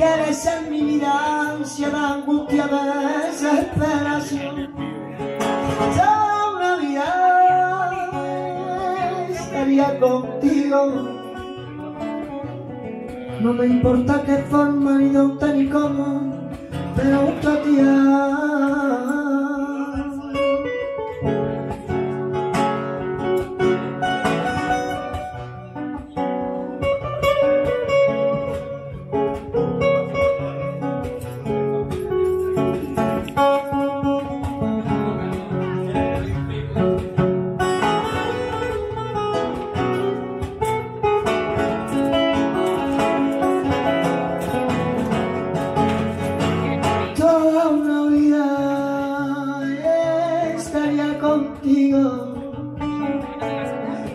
Quieres ser mi vida, ansiedad, angustia, desesperación. Toda una vida estaría contigo. No me importa qué forma, ni dónde, ni cómo, pero junto a ti.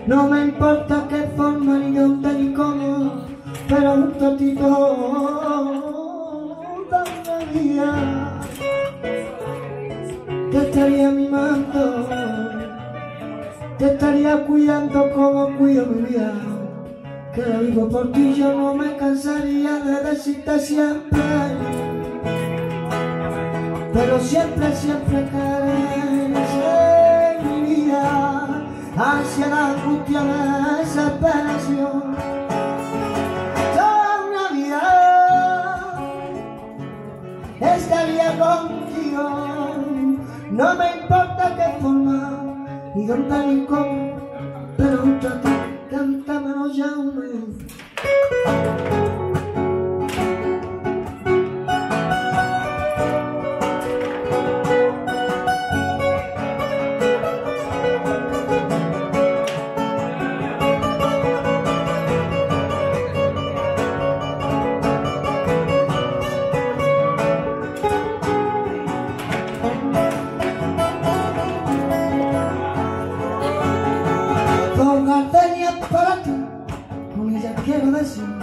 No me importa qué forma, ni dónde, ni cómo, pero junto a ti toda la vida te estaría mimando, te estaría cuidando como cuido mi vida, que lo vivo por ti. Yo no me cansaría de decirte siempre, pero siempre, siempre caeré en mi vida. Ansiedad, angustia, desesperación. Toda una vida estaría contigo. No me importa qué forma, ni dónde, ni cómo, pero junto a ti. Cántamelo ya, hombre. Con Gardenia para ti, con ella quiero decir